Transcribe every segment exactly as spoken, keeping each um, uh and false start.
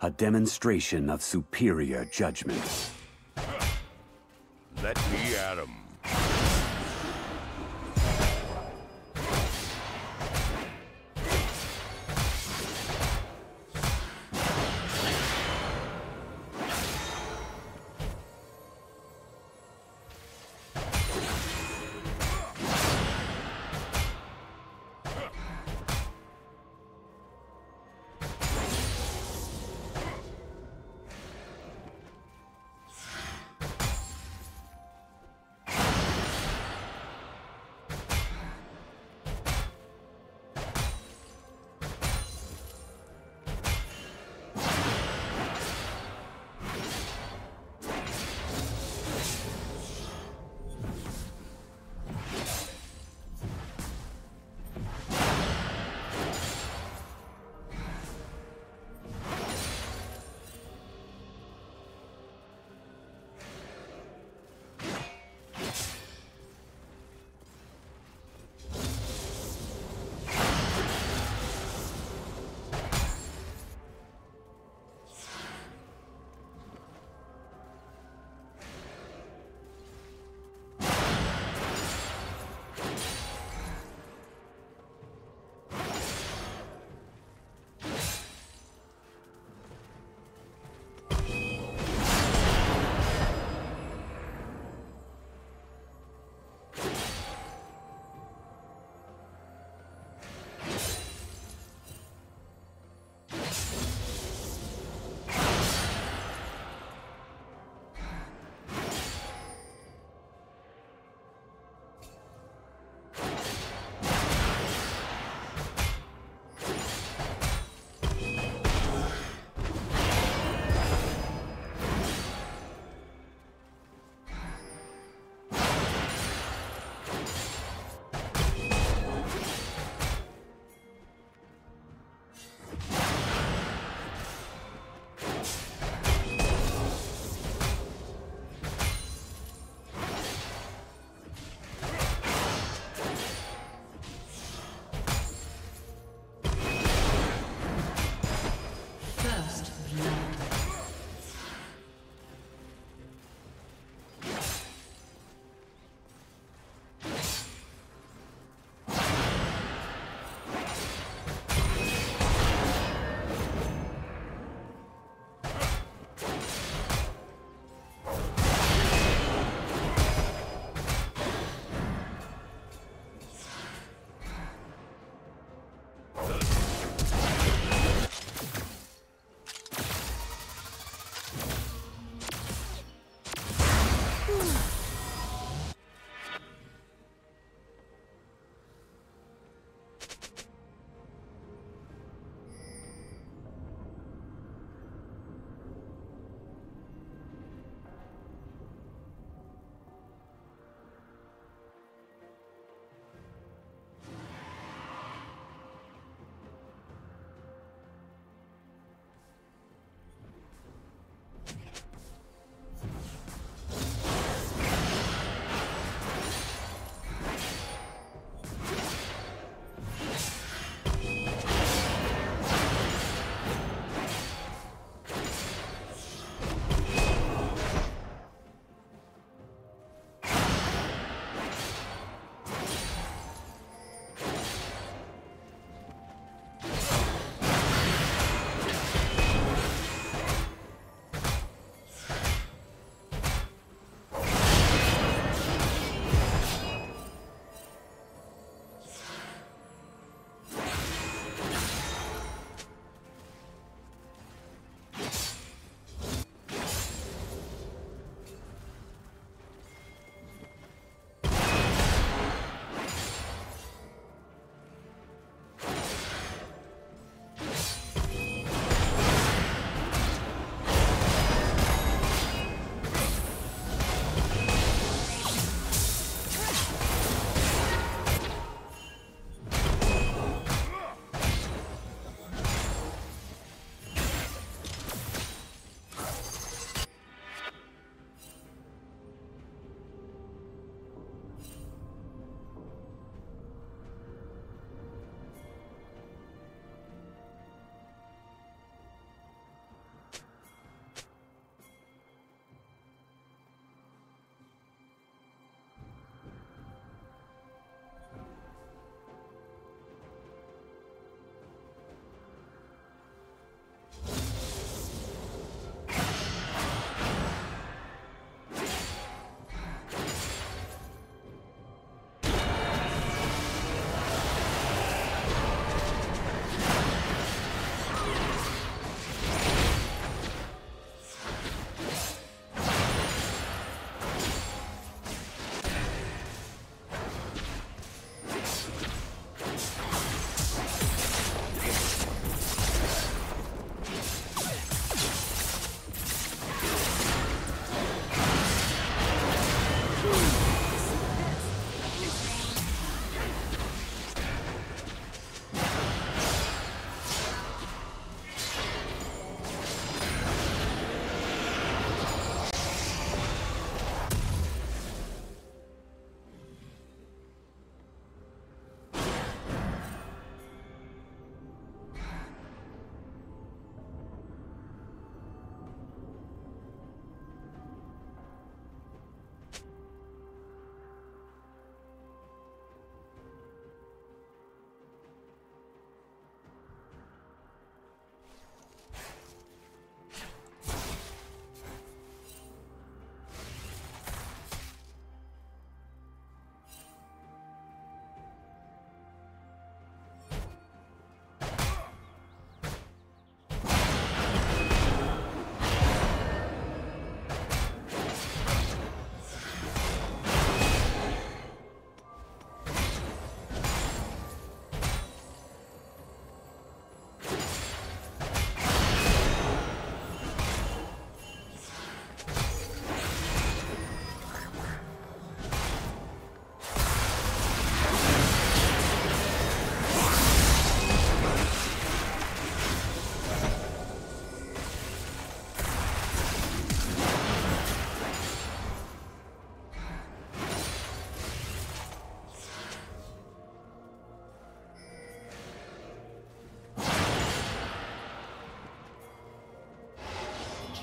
A demonstration of superior judgment. Let me at 'em.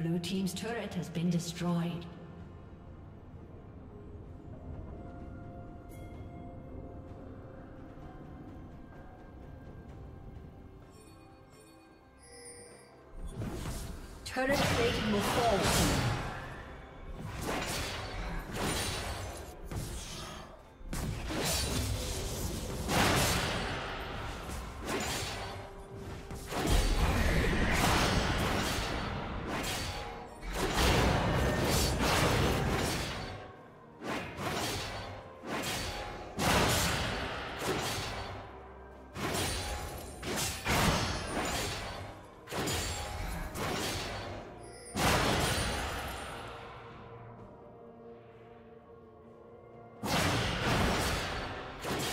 Blue team's turret has been destroyed. Turret plating will fall soon.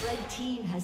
Red team has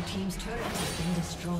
Team's turret has been destroyed.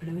Blue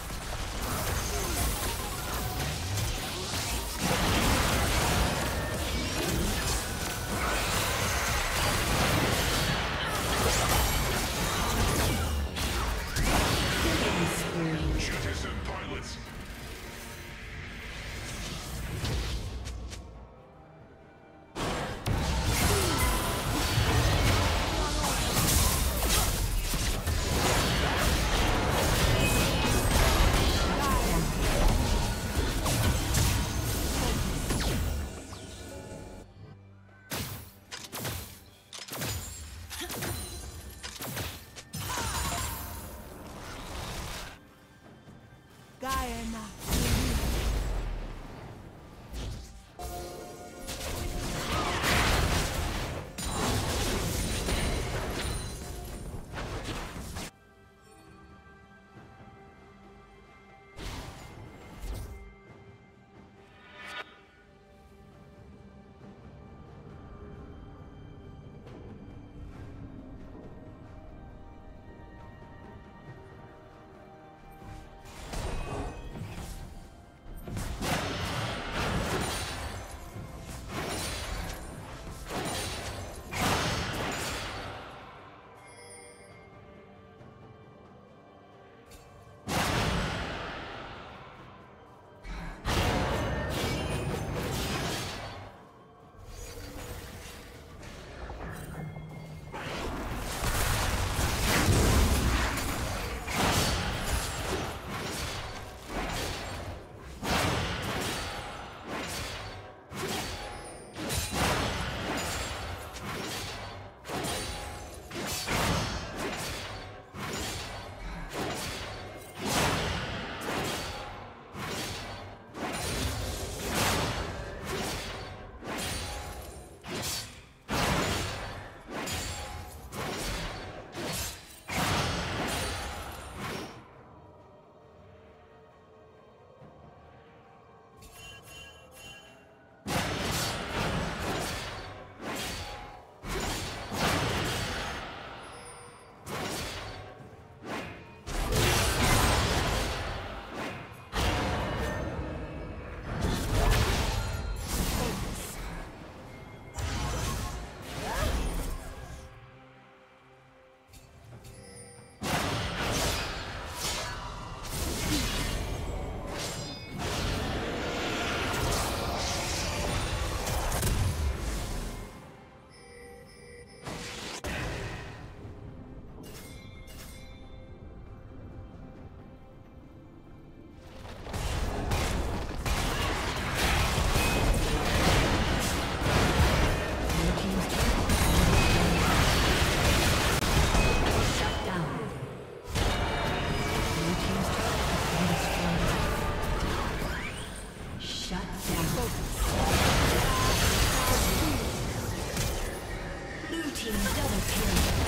Team double kill.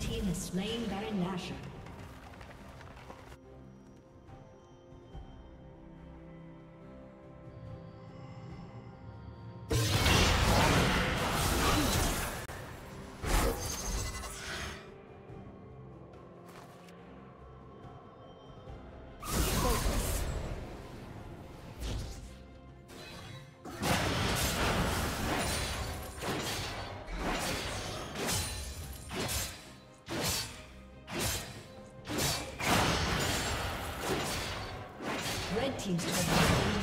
team has slain Baron Nashor. Teams to have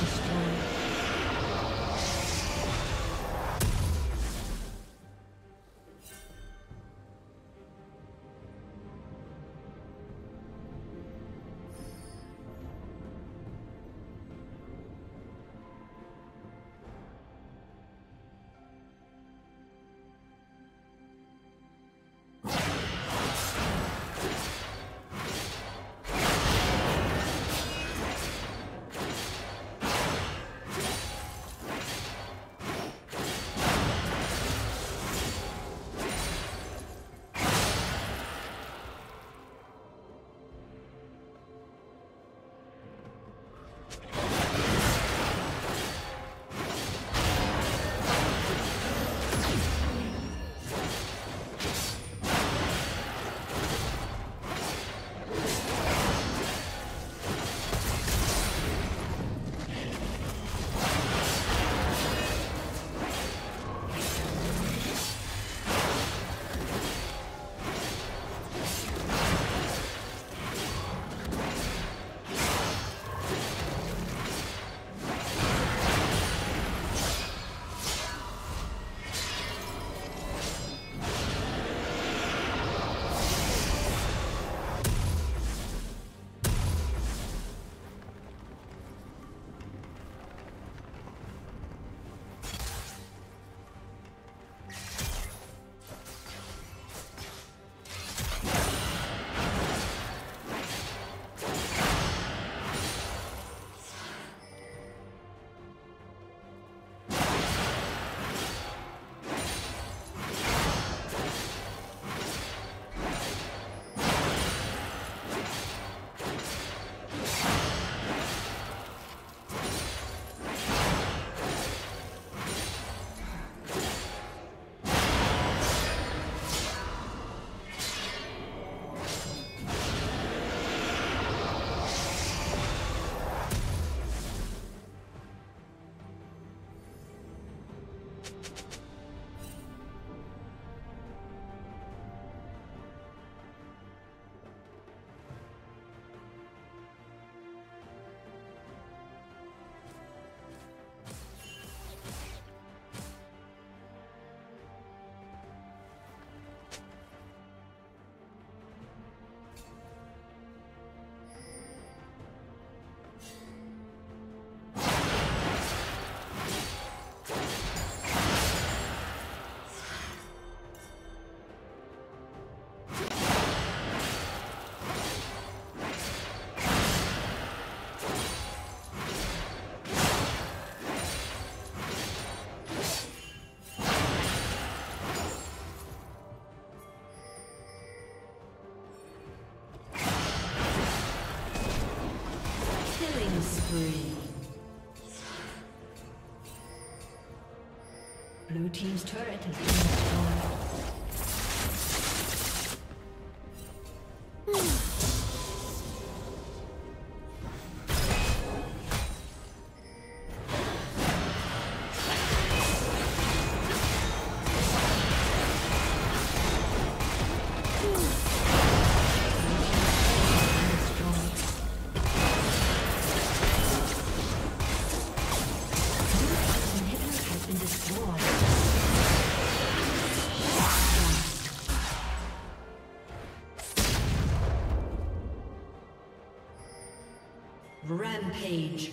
destroyed. spree. Blue team's turret has been destroyed. Rampage.